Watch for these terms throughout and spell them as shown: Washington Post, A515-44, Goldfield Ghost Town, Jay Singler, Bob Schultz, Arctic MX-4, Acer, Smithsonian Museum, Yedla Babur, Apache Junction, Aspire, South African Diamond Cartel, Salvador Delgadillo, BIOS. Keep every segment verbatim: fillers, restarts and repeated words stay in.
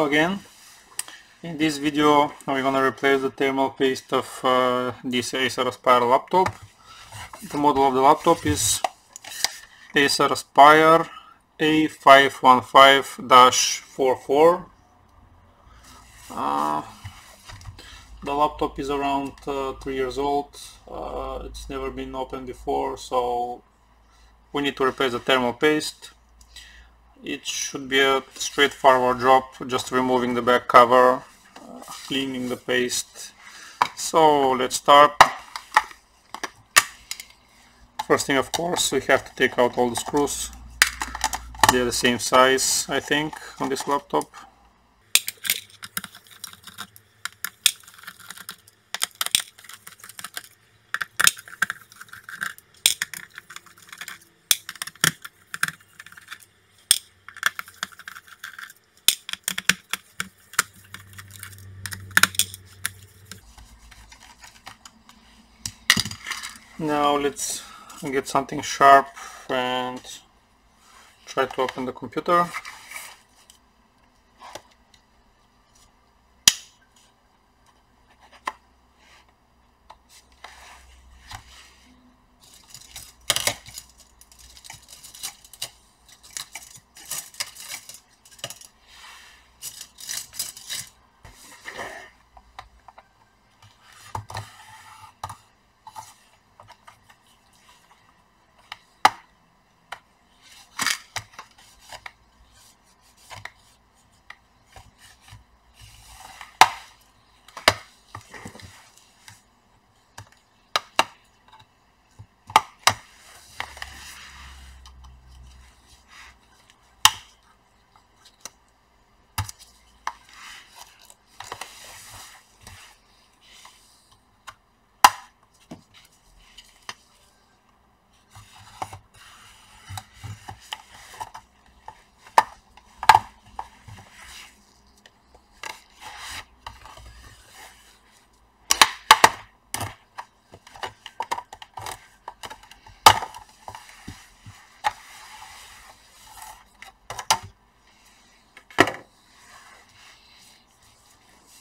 Hello again. In this video we're gonna replace the thermal paste of uh, this Acer Aspire laptop. The model of the laptop is Acer Aspire A five one five dash four four. Uh, the laptop is around uh, three years old. Uh, it's never been opened before, so we need to replace the thermal paste. It should be a straightforward job, just removing the back cover, uh, cleaning the paste. So let's start. First thing, of course, we have to take out all the screws. They're the same size, I think, on this laptop. Now let's get something sharp and try to open the computer.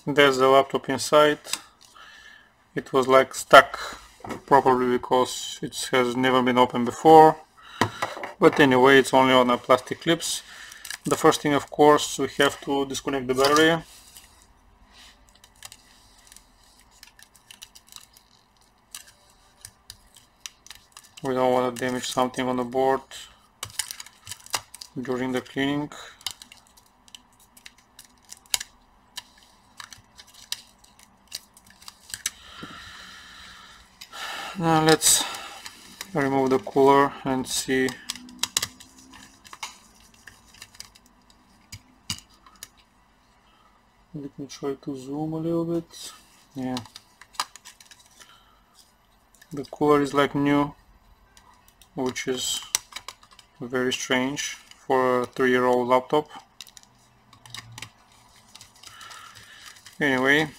There's the laptop inside. It was like stuck, probably because it has never been opened before, but anyway, it's only on a plastic clips. The first thing, of course, we have to disconnect the battery. We don't want to damage something on the board during the cleaning. Now let's remove the cooler and see . Let me try to zoom a little bit. Yeah, the cooler is like new, which is very strange for a three-year-old laptop. Anyway,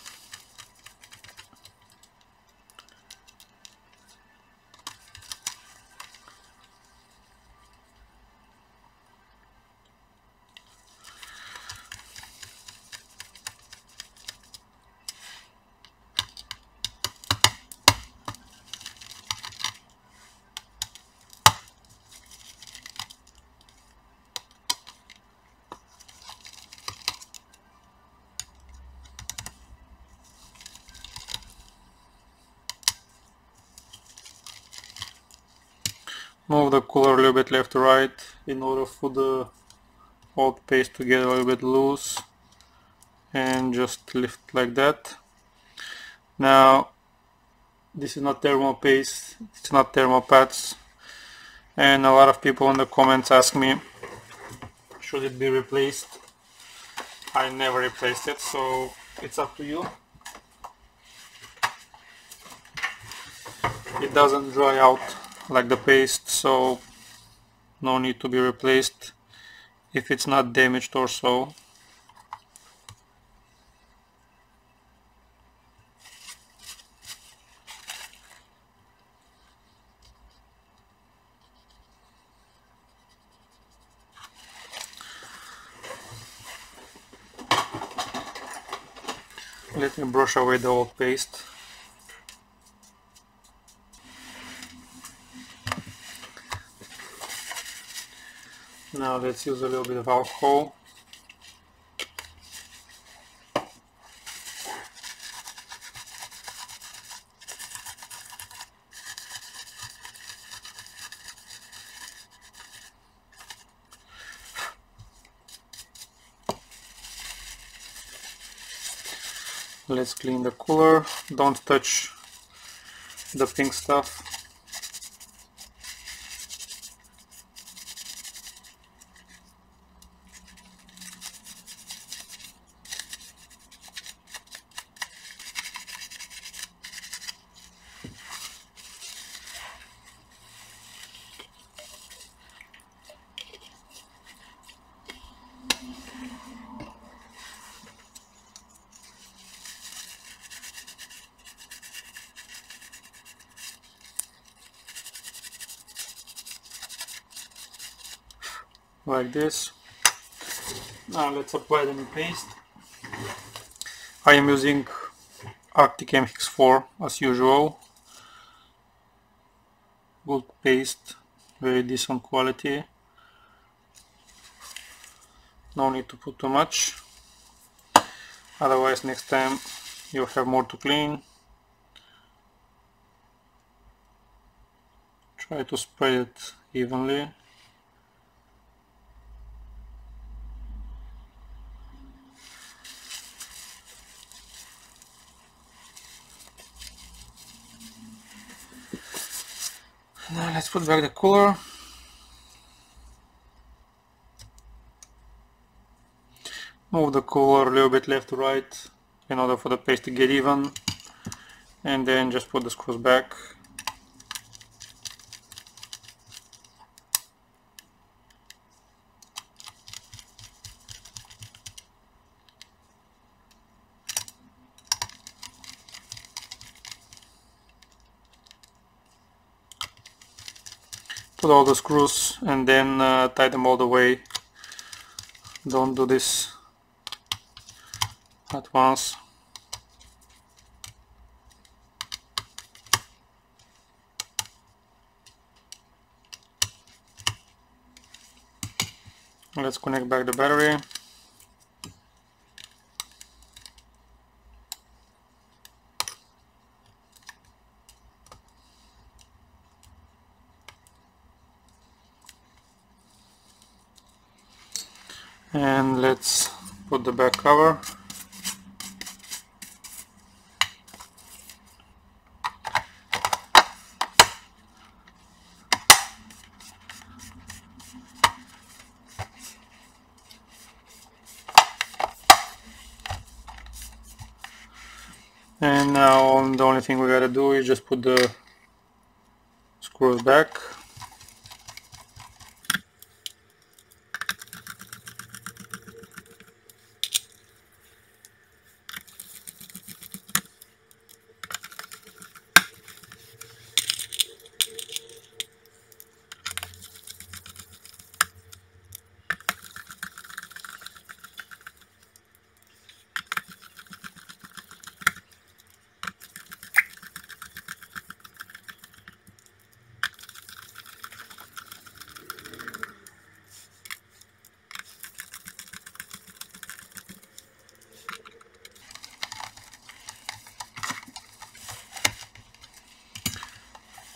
move the cooler a little bit left to right in order for the old paste to get a little bit loose, and just lift like that. Now, this is not thermal paste, it's not thermal pads, and a lot of people in the comments ask me, should it be replaced? I never replaced it, so it's up to you. It doesn't dry out like the paste, so no need to be replaced if it's not damaged or so. Let me brush away the old paste. Now let's use a little bit of alcohol. Let's clean the cooler. Don't touch the pink stuff. Like this. Now let's apply the new paste. I am using Arctic M X four as usual. Good paste, very decent quality. No need to put too much, otherwise next time you'll have more to clean. Try to spread it evenly. Now let's put back the cooler. Move the cooler a little bit left to right in order for the paste to get even, and then just put the screws back. Put all the screws and then uh, tie them all the way. Don't do this at once. Let's connect back the battery. And let's put the back cover. And now the only thing we gotta do is just put the screws back.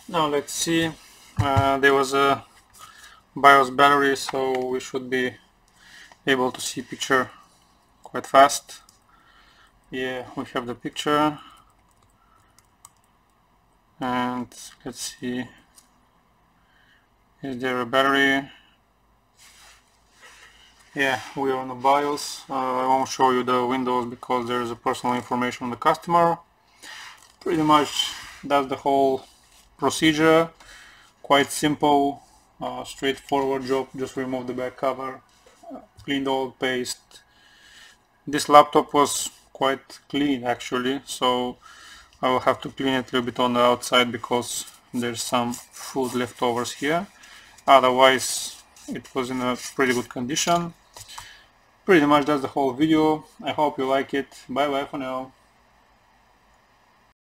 Now let's see, uh, there was a BIOS battery, so we should be able to see picture quite fast. Yeah, we have the picture, and let's see, is there a battery? Yeah, we are on the BIOS. uh, I won't show you the windows because there is a personal information on the customer. Pretty much that's the whole procedure, quite simple, uh, straightforward job. Just remove the back cover, clean the old paste. This laptop was quite clean actually, so I will have to clean it a little bit on the outside because there's some food leftovers here. Otherwise it was in a pretty good condition. Pretty much that's the whole video. I hope you like it. Bye bye for now.